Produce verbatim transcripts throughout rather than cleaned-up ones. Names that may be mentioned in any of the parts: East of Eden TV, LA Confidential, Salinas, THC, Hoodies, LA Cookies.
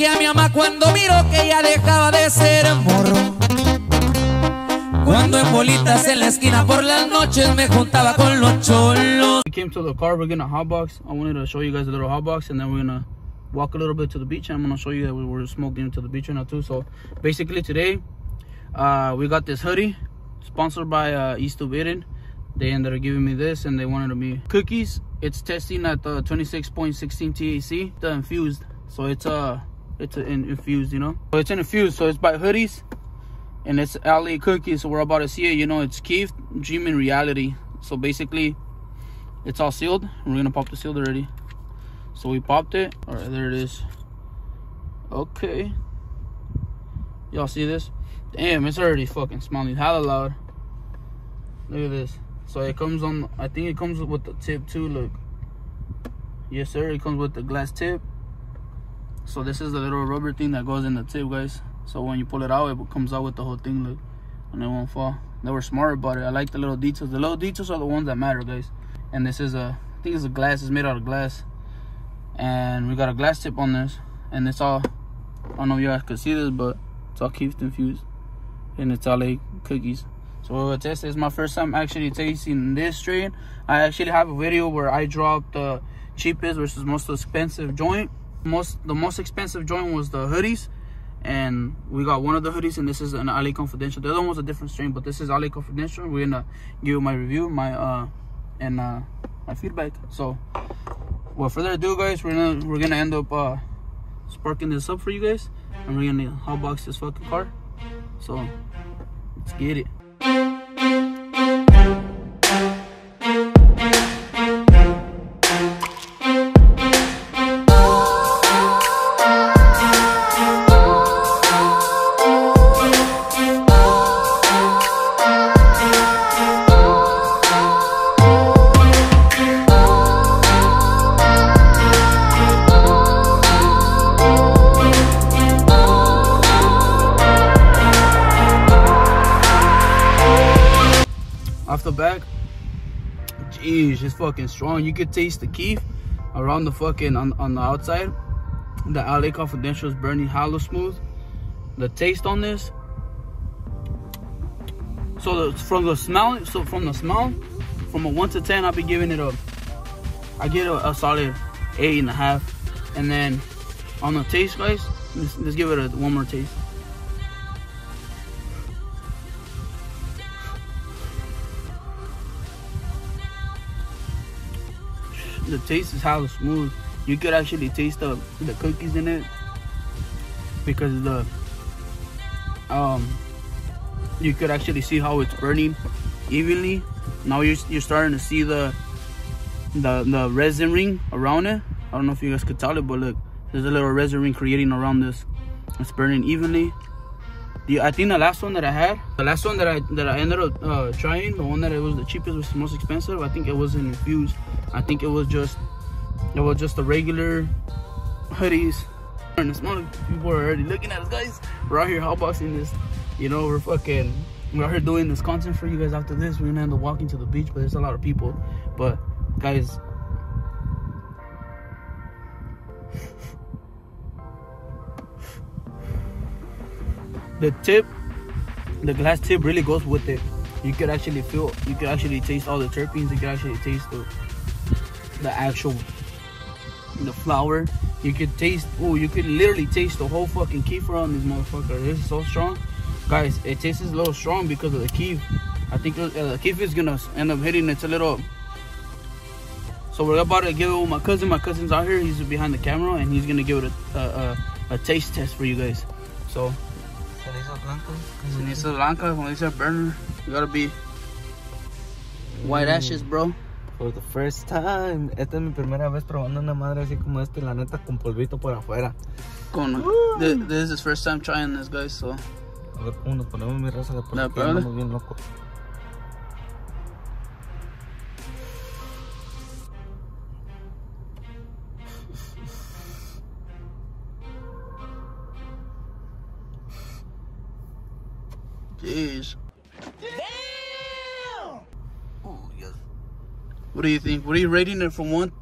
Dejé a mi mamá cuando miro que ella dejaba de ser morro. Cuando en bolitas en la esquina por las noches me juntaba con los cholos. We came to the car, we're getting a hot box. I wanted to show you guys a little hot box, and then we're gonna walk a little bit to the beach, and I'm gonna show you that we were smoking to the beach right now too. So basically today, uh, we got this hoodie sponsored by uh, East of Eden. They ended up giving me this, and they wanted to be cookies. It's testing at the uh, twenty-six point one six T H C. The infused, so it's a uh, it's a, in, infused, you know. So it's an infused, so it's by Hoodies, and it's L A Cookies. So we're about to see it, you know. It's Keith, Dream, and Reality. So basically, it's all sealed. We're gonna pop the seal already. So we popped it. All right, there it is. Okay, y'all see this? Damn, it's already fucking smelling hella loud. Look at this. So it comes on, I think it comes with the tip too, look. Yes sir, it comes with the glass tip. So this is the little rubber thing that goes in the tip, guys. So when you pull it out, it comes out with the whole thing, look. And it won't fall. They were smart about it. I like the little details. The little details are the ones that matter, guys. And this is a, I think it's a glass, it's made out of glass. And we got a glass tip on this. And it's all, I don't know if you guys could see this, but it's all Keith infused. And it's L A Cookies. So we're gonna test it. It's my first time actually tasting this strain. I actually have a video where I dropped the uh, cheapest versus most expensive joint. Most the most expensive joint was the hoodies, and we got one of the hoodies, and this is an L A Confidential. The other one was a different strain, but this is L A Confidential. We're gonna give you my review, my uh, and uh, my feedback. So, without further ado, guys, we're gonna we're gonna end up uh, sparking this up for you guys, and we're gonna hotbox this fucking car. So, let's get it. Off the back, jeez, it's fucking strong. You could taste the Keef around the fucking on, on the outside. The L A Confidential is burning hollow smooth. The taste on this, so the, from the smell, so from the smell, from a one to ten, I'll be giving it up. I get a, a solid eight and a half, and then on the taste, guys, let's, let's give it a, one more taste. The taste is how smooth. You could actually taste the, the cookies in it, because the um you could actually see how it's burning evenly. Now you're, you're starting to see the the the resin ring around it. I don't know if you guys could tell it, but look, there's a little resin ring creating around this. It's burning evenly. The I think the last one that I had, the last one that I that I ended up uh, trying, the one that it was the cheapest was the most expensive. I think it wasn't infused. I think it was just, it was just the regular hoodies. And it's not, people are already looking at us, guys. We're out here hotboxing this, you know, we're fucking, we're out here doing this content for you guys. After this, we're gonna end up walking to the beach, but there's a lot of people. But guys, the tip, the glass tip really goes with it. You could actually feel, you could actually taste all the terpenes, you could actually taste the the actual the flour. You could taste, oh, you could literally taste the whole fucking kefir on this motherfucker. This is so strong, guys. It tastes a little strong because of the kefir. I think uh, the kefir is gonna end up hitting it's a little. So we're about to give it with my cousin. My cousin's out here, he's behind the camera, and he's gonna give it a a, a, a taste test for you guys. So Salinas Blanca, Salinas Blanca, Salinas burner. You gotta be white ashes, bro. For the first time, esta es mi primera vez probando una madre así como este, la neta, con polvito por afuera. Con, this, this is his first time trying this, guys, so. A ver cómo nos ponemos, mi raza, de por aquí andamos bien locos. Jeez. What do you think? What are you rating it from one?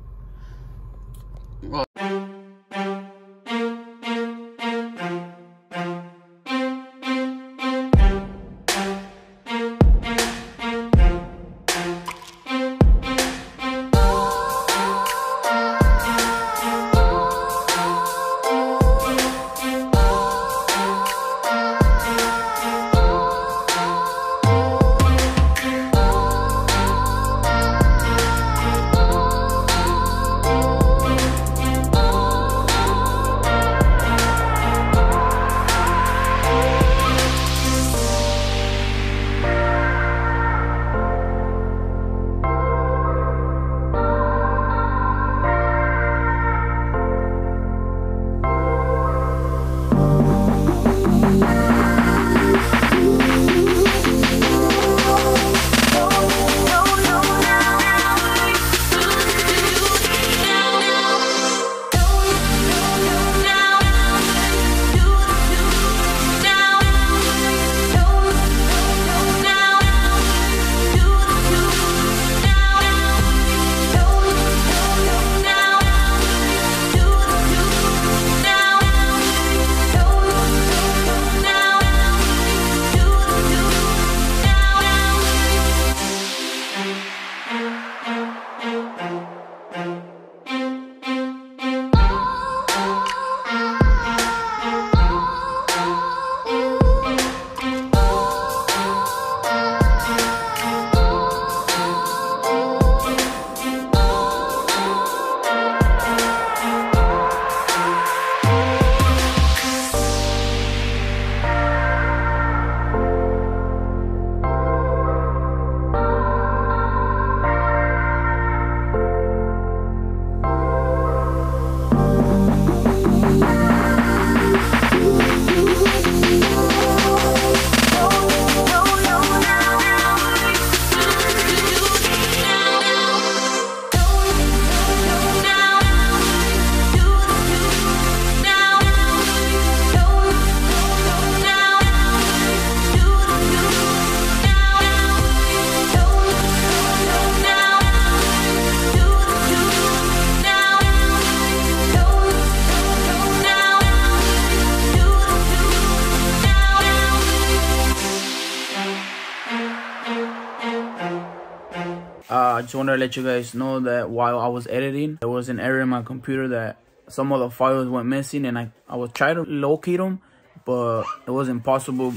Uh, I just wanted to let you guys know that while I was editing, there was an error in my computer that some of the files went missing, and I, I was trying to locate them, but it was impossible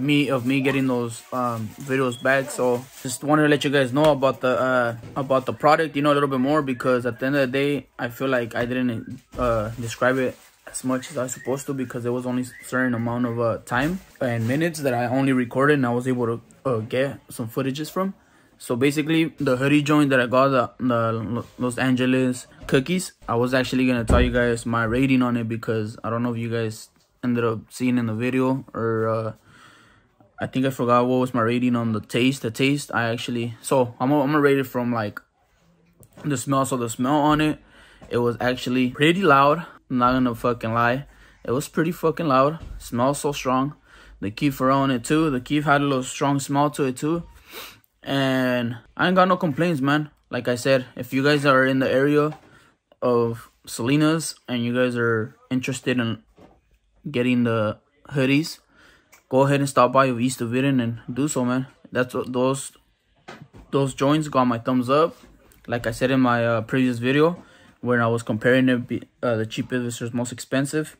me of me getting those um, videos back. So just wanted to let you guys know about the uh, about the product, you know, a little bit more, because at the end of the day, I feel like I didn't uh, describe it as much as I was supposed to, because there was only a certain amount of uh, time and minutes that I only recorded and I was able to uh, get some footages from. So basically, the hoodie joint that I got, the, the Los Angeles Cookies, I was actually going to tell you guys my rating on it, because I don't know if you guys ended up seeing in the video, or uh, I think I forgot what was my rating on the taste. The taste, I actually, so I'm going to rate it from like the smell. So the smell on it, it was actually pretty loud. I'm not going to fucking lie. It was pretty fucking loud. Smells so strong. The Keef were on it too. The Keef had a little strong smell to it too. And I ain't got no complaints, man. Like I said, if you guys are in the area of Salinas and you guys are interested in getting the hoodies, go ahead and stop by East of Eden and do so, man. That's what those those joints got my thumbs up. Like I said in my uh, previous video, when I was comparing it, uh, the cheapest versus most expensive.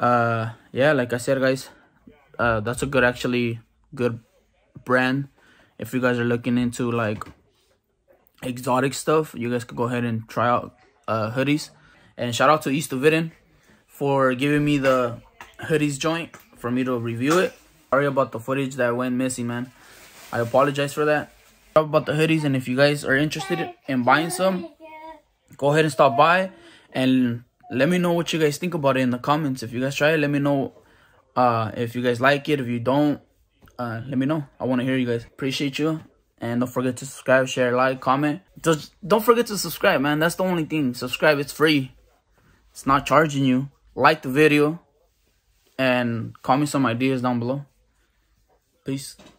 Uh, yeah, like I said, guys, uh, that's a good, actually good brand. If you guys are looking into like exotic stuff, you guys could go ahead and try out uh, hoodies. And shout out to East of Eden for giving me the hoodies joint for me to review it. Sorry about the footage that went missing, man. I apologize for that. Sorry about the hoodies, and if you guys are interested in buying some, go ahead and stop by and let me know what you guys think about it in the comments. If you guys try it, let me know uh, if you guys like it. If you don't, Uh, let me know. I want to hear you guys. Appreciate you, and don't forget to subscribe, share, like, comment. Just don't forget to subscribe, man. That's the only thing. Subscribe, it's free, it's not charging you. Like the video and comment some ideas down below. Peace.